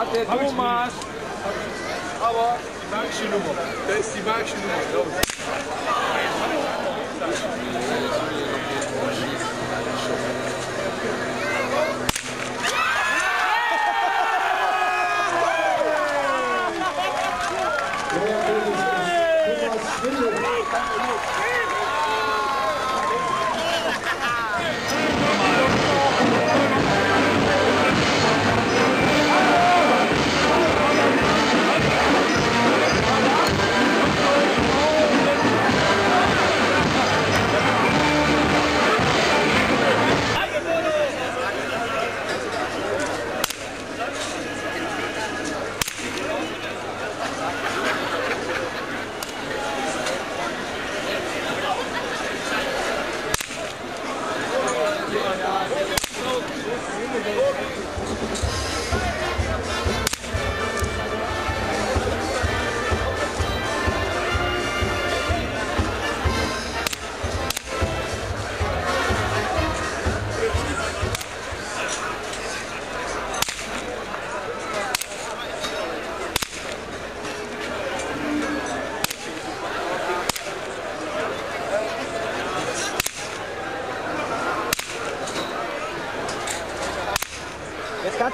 hat der Thomas. Aber die magische Nummer. Das ist die magische Nummer, glaube ich.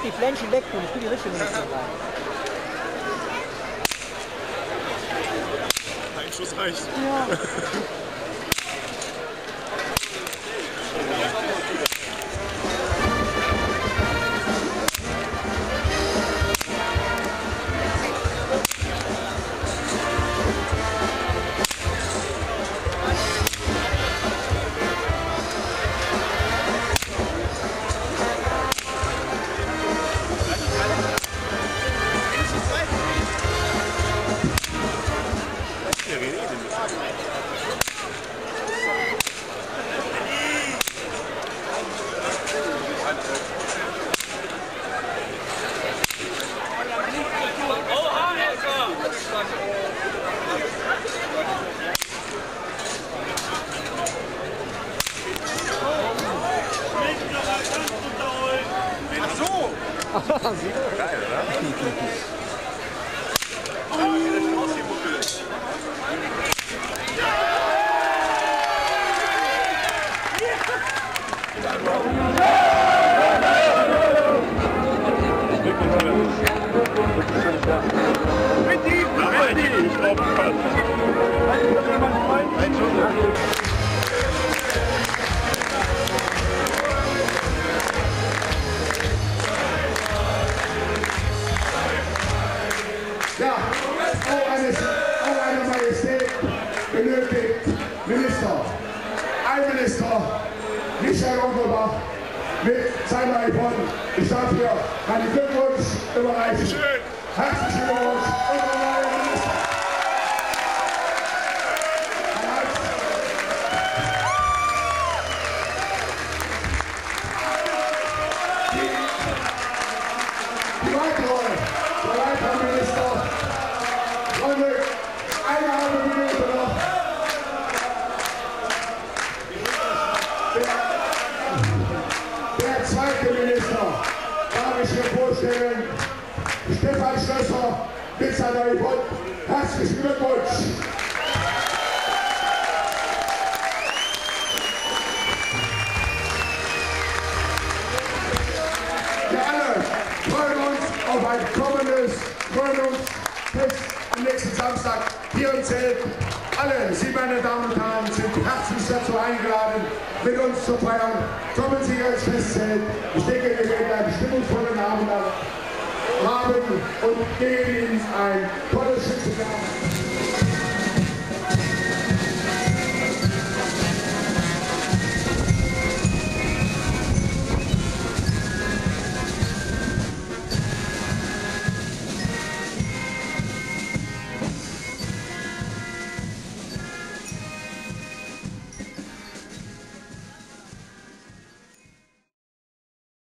Die Fläschchen weg tun, ich will die Richtung nicht rein. Ein Schuss reicht. Ja. Geil, oder? Oh, der Schloss hier muckelt. Mit ihm! Mit ihm! Ich glaube, ich kann. Ein Schuss. Michael Ungerbach mit seiner iPhone. Ich darf hier meinen Glückwunsch überreichen. Schön. Herzlichen Glückwunsch und einen neuen Minister. Die weitere, der weitere Minister. Freunde, eine halbe Minute noch. Stefan Schlösser mit seiner Report. Herzlichen Glückwunsch! Wir alle freuen uns auf ein kommendes Krönungsfest am nächsten Samstag hier im Zelt. Alle Sie, meine Damen und Herren, sind herzlich dazu eingeladen, mit uns zu feiern. Kommen Sie ins Festzelt. Ich denke, wir werden einen stimmungsvollen Abend haben und geben Ihnen ein tolles Schützenjahr.